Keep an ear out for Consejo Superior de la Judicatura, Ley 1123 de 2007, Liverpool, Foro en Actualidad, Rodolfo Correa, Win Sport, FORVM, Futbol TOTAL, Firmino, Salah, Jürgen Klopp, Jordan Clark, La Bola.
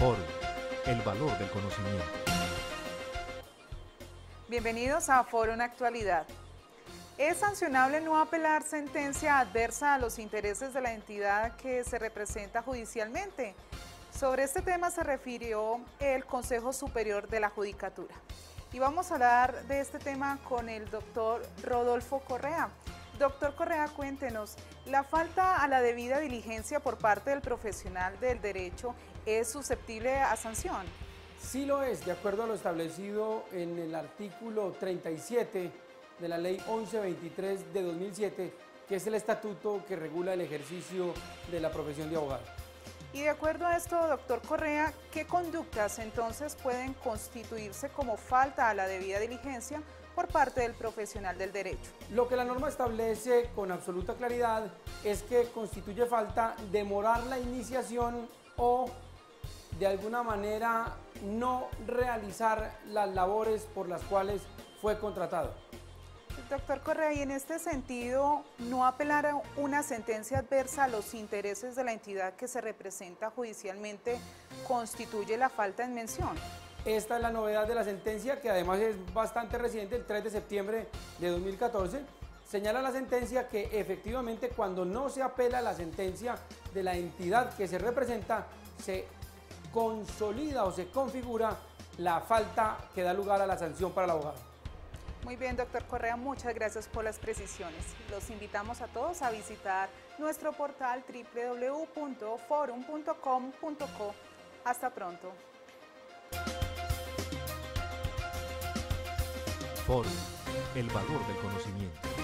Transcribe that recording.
Foro, el valor del conocimiento. Bienvenidos a Foro en Actualidad. ¿Es sancionable no apelar sentencia adversa a los intereses de la entidad que se representa judicialmente? Sobre este tema se refirió el Consejo Superior de la Judicatura. Y vamos a hablar de este tema con el doctor Rodolfo Correa. Doctor Correa, cuéntenos, ¿la falta a la debida diligencia por parte del profesional del derecho es susceptible a sanción? Sí lo es, de acuerdo a lo establecido en el artículo 37 de la Ley 1123 de 2007, que es el estatuto que regula el ejercicio de la profesión de abogado. Y de acuerdo a esto, doctor Correa, ¿qué conductas entonces pueden constituirse como falta a la debida diligencia por parte del profesional del derecho? Lo que la norma establece con absoluta claridad es que constituye falta demorar la iniciación o de alguna manera no realizar las labores por las cuales fue contratado. Doctor Correa, y en este sentido, no apelar a una sentencia adversa a los intereses de la entidad que se representa judicialmente constituye la falta en mención. Esta es la novedad de la sentencia, que además es bastante reciente, el 3 de septiembre de 2014. Señala la sentencia que efectivamente cuando no se apela a la sentencia de la entidad que se representa, se consolida o se configura la falta que da lugar a la sanción para el abogado. Muy bien, doctor Correa, muchas gracias por las precisiones. Los invitamos a todos a visitar nuestro portal www.forum.com.co. Hasta pronto. Forum, el valor del conocimiento.